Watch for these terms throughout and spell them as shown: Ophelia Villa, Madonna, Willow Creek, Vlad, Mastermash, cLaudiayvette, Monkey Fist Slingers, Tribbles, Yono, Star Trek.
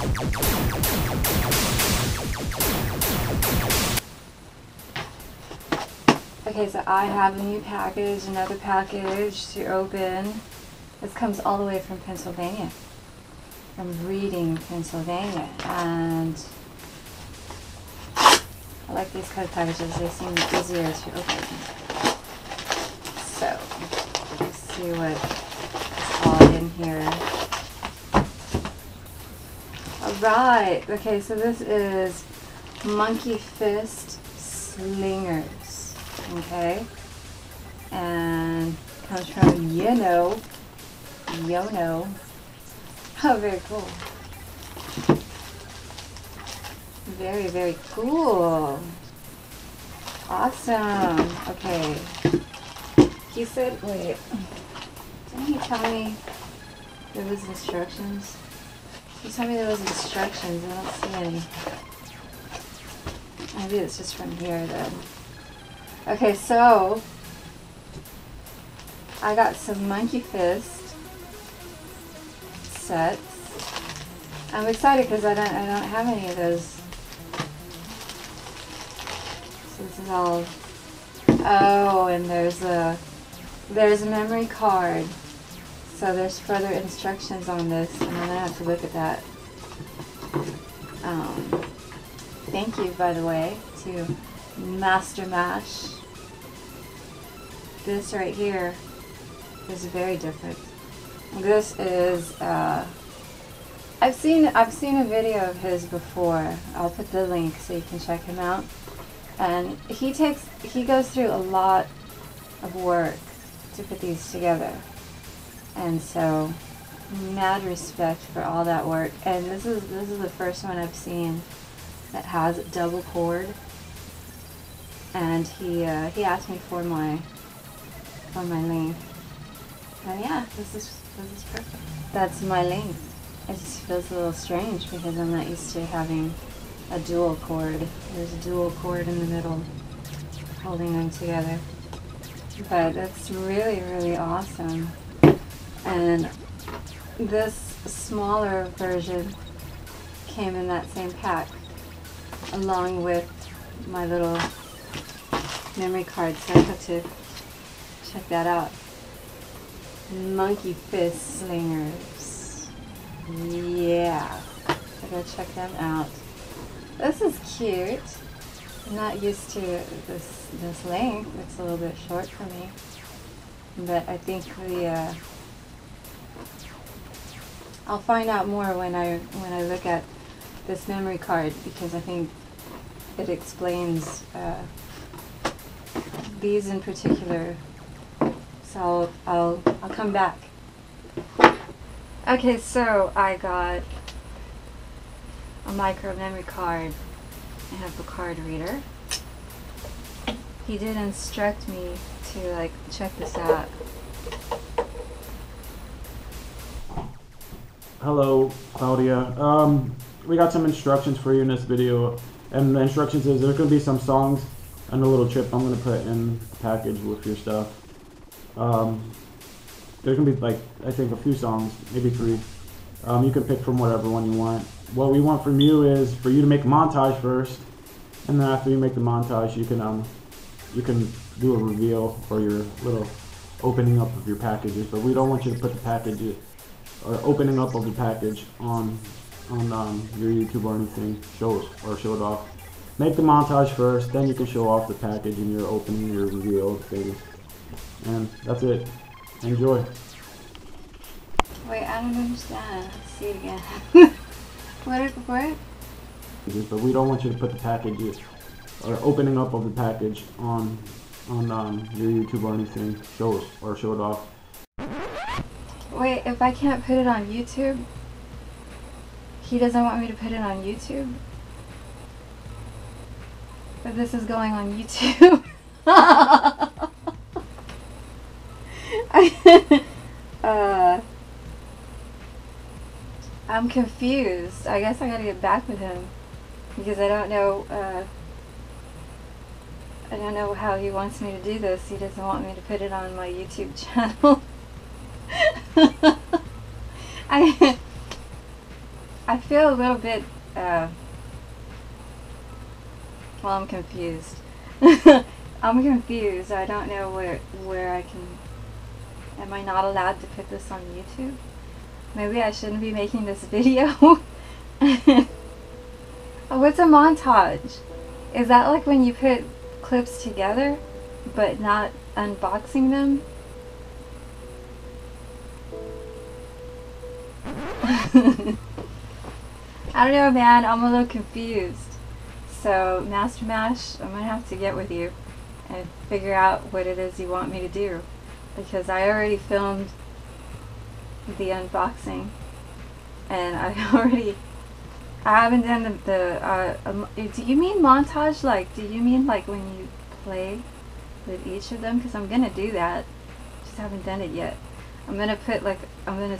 Okay, so I have a new package, another package to open. This comes all the way from Pennsylvania, from Reading, Pennsylvania, and I like these card packages. They seem easier to open. So let's see what's all in here. Alright, okay, so this is Monkey Fist Slingers, okay, and comes from Yono. Oh, very cool. Very, very cool. Awesome. Okay. He said, wait, didn't he tell me there was instructions? He told me there was instructions. I don't see any. Maybe it's just from here then. Okay, so I got some Monkey Fist sets. I'm excited because I don't have any of those. So this is all. Oh, and there's a memory card. So there's further instructions on this, and I'm gonna have to look at that. Thank you, by the way, to Mastermash. This right here is very different. This is I've seen a video of his before. I'll put the link so you can check him out. And he goes through a lot of work to put these together. And so mad respect for all that work. And this is the first one I've seen that has double cord. And he asked me for my link. And yeah, this is perfect. That's my link. It just feels a little strange because I'm not used to having a dual cord. There's a dual cord in the middle holding them together. But it's really, really awesome. And this smaller version came in that same pack along with my little memory card, so I have to check that out. Monkey Fist Slingers. Yeah. I gotta check them out. This is cute. I'm not used to this length. It's a little bit short for me. But I think I'll find out more when I look at this memory card, because I think it explains these in particular. So I'll come back. Okay, so I got a micro memory card. I have a card reader. He did instruct me to like check this out. Hello, Claudia. We got some instructions for you in this video, and the instructions is there's gonna be some songs and a little chip I'm gonna put in a package with your stuff. There's gonna be like, I think a few songs, maybe three. You can pick from whatever one you want. What we want from you is for you to make a montage first, and then after you make the montage, you can do a reveal or your little opening up of your packages. But we don't want you to put the package or opening up of the package on your YouTube or anything. Show it off. Make the montage first, then you can show off the package and your opening, your reveal things. And that's it. Enjoy. Wait, I don't understand. Let's see it again. What? But we don't want you to put the package or opening up of the package on your YouTube or anything. Show it off. Wait, if I can't put it on YouTube, he doesn't want me to put it on YouTube. But this is going on YouTube. I'm confused. I guess I gotta get back with him because I don't know how he wants me to do this. He doesn't want me to put it on my YouTube channel. I I feel a little bit, well, I'm confused. I'm confused. I don't know where I can... Am I not allowed to put this on YouTube? Maybe I shouldn't be making this video. What's a montage? Is that like when you put clips together, but not unboxing them? I don't know, man. I'm a little confused. So, Mastermash, I'm gonna have to get with you and figure out what it is you want me to do, because I already filmed the unboxing, and I haven't done do you mean montage? Like, do you mean like when you play with each of them? Because I'm gonna do that, just haven't done it yet. I'm gonna put like, I'm gonna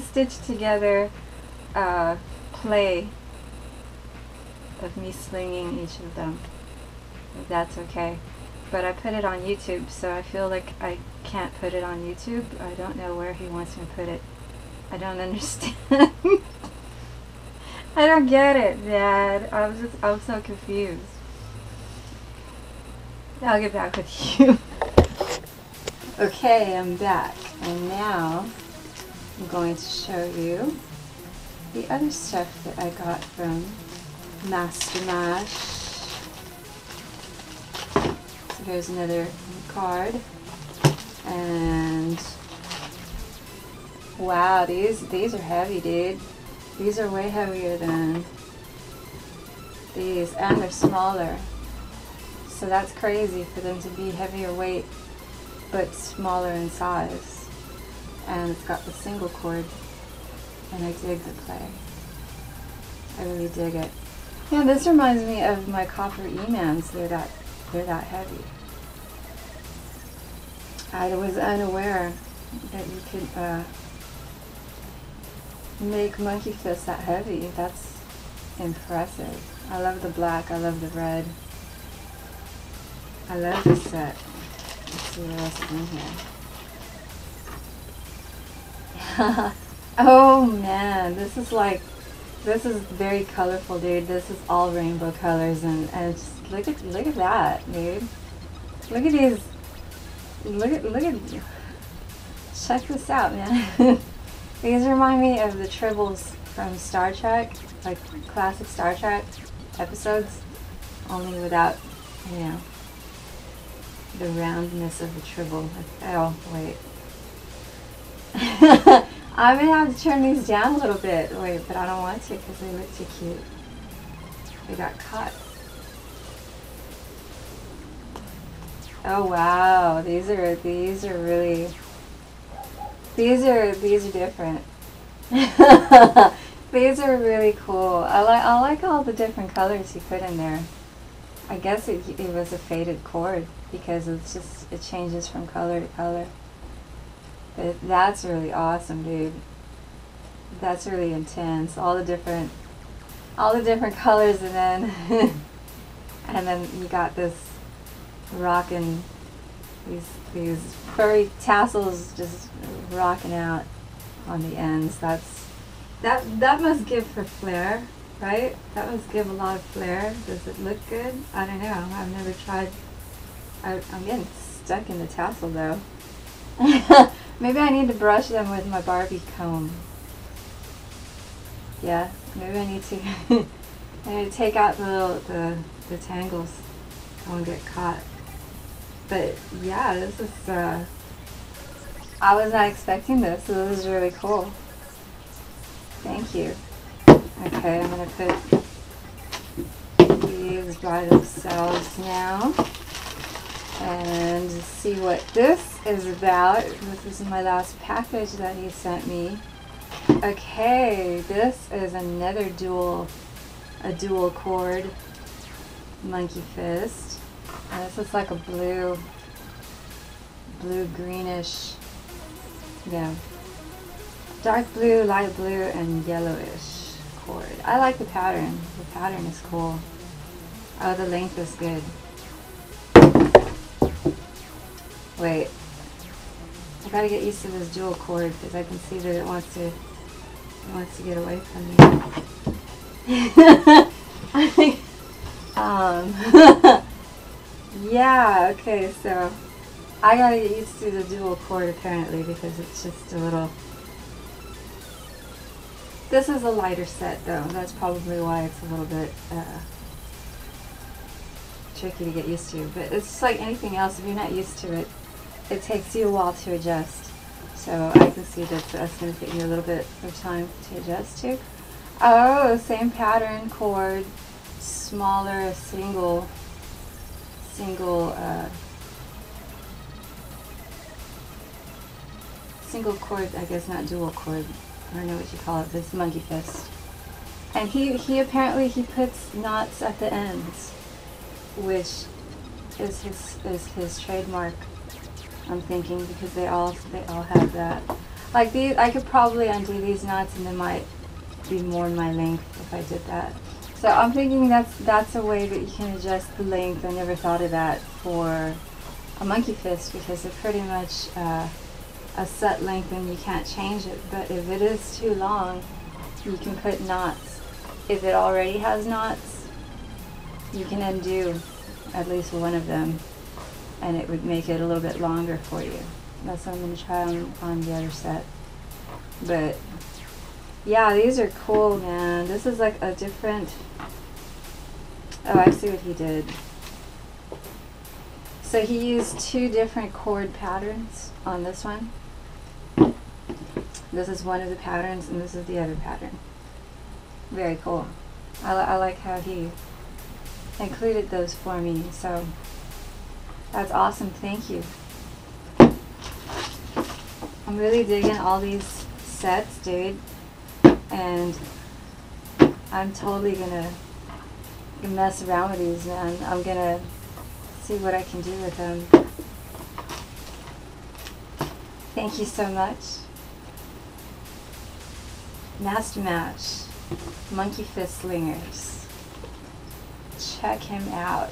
stitch together play of me slinging each of them, if that's okay. But I put it on YouTube, so I feel like I can't put it on YouTube. I don't know where he wants me to put it. I don't understand. I don't get it, Dad. I'm so confused. I'll get back with you. Okay, I'm back, and now I'm going to show you the other stuff that I got from Mastermash. So here's another card, and wow, these are heavy, dude. These are way heavier than these, and they're smaller. So that's crazy for them to be heavier weight, but smaller in size. And it's got the single cord, and I dig the play. I really dig it. Yeah, this reminds me of my copper E-mans. They're that heavy. I was unaware that you could make Monkey Fist that heavy. That's impressive. I love the black. I love the red. I love this set. Let's see what else is in here. Oh man, this is very colorful, dude. This is all rainbow colors, and just look at that, dude. Look at these. Look at check this out, man. These remind me of the Tribbles from Star Trek, like classic Star Trek episodes, only without, you know, the roundness of the Tribble. Oh wait. I'm gonna have to turn these down a little bit. Wait, but I don't want to because they look too cute. They got caught. Oh wow, these are different. These are really cool. I like all the different colors you put in there. I guess it was a faded cord because it changes from color to color. But that's really awesome, dude. That's really intense. All the different colors, and then and then you got this rocking, these furry tassels just rocking out on the ends. That must give for flair, right? That must give a lot of flair. Does it look good? I don't know. I've never tried. I'm getting stuck in the tassel though. Maybe I need to brush them with my Barbie comb. Yeah, maybe I need to take out the tangles. I won't get caught. But yeah, this is I was not expecting this, so this is really cool. Thank you. Okay, I'm gonna put these by themselves now and see what this is about. This is my last package that he sent me. Okay, this is another dual cord Monkey Fist. And this is like a blue greenish, yeah, dark blue, light blue, and yellowish cord. I like the pattern. The pattern is cool. Oh, the length is good. Wait, I gotta get used to this dual cord because I can see that it wants to get away from me. I think yeah, okay, so I gotta get used to the dual cord apparently because it's just a little. This is a lighter set though, that's probably why it's a little bit tricky to get used to, but it's just like anything else. If you're not used to it, it takes you a while to adjust. So I can see that that's going to take you a little bit of time to adjust to. Oh, same pattern, cord, smaller, single cord, I guess, not dual cord. I don't know what you call it, but it's Monkey Fist. And he apparently, he puts knots at the ends, which is his trademark, I'm thinking, because they all have that. Like these, I could probably undo these knots and they might be more my length if I did that. So I'm thinking that's a way that you can adjust the length. I never thought of that for a Monkey Fist because they're pretty much a set length and you can't change it. But if it is too long, you can put knots. If it already has knots, you can undo at least one of them, and it would make it a little bit longer for you. That's what I'm going to try on the other set. But yeah, these are cool, man. This is like a different... Oh, I see what he did. So he used two different cord patterns on this one. This is one of the patterns and this is the other pattern. Very cool. I like how he included those for me, so that's awesome, thank you. I'm really digging all these sets, dude. And I'm totally gonna mess around with these, man. I'm gonna see what I can do with them. Thank you so much. Mastermash, Monkey Fist Slingers. Check him out.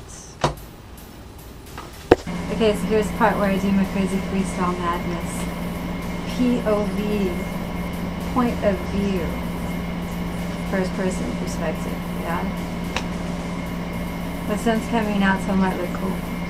Okay, so here's the part where I do my crazy freestyle madness. POV, point of view, first person perspective, yeah? The sun's coming out, so it might look cool.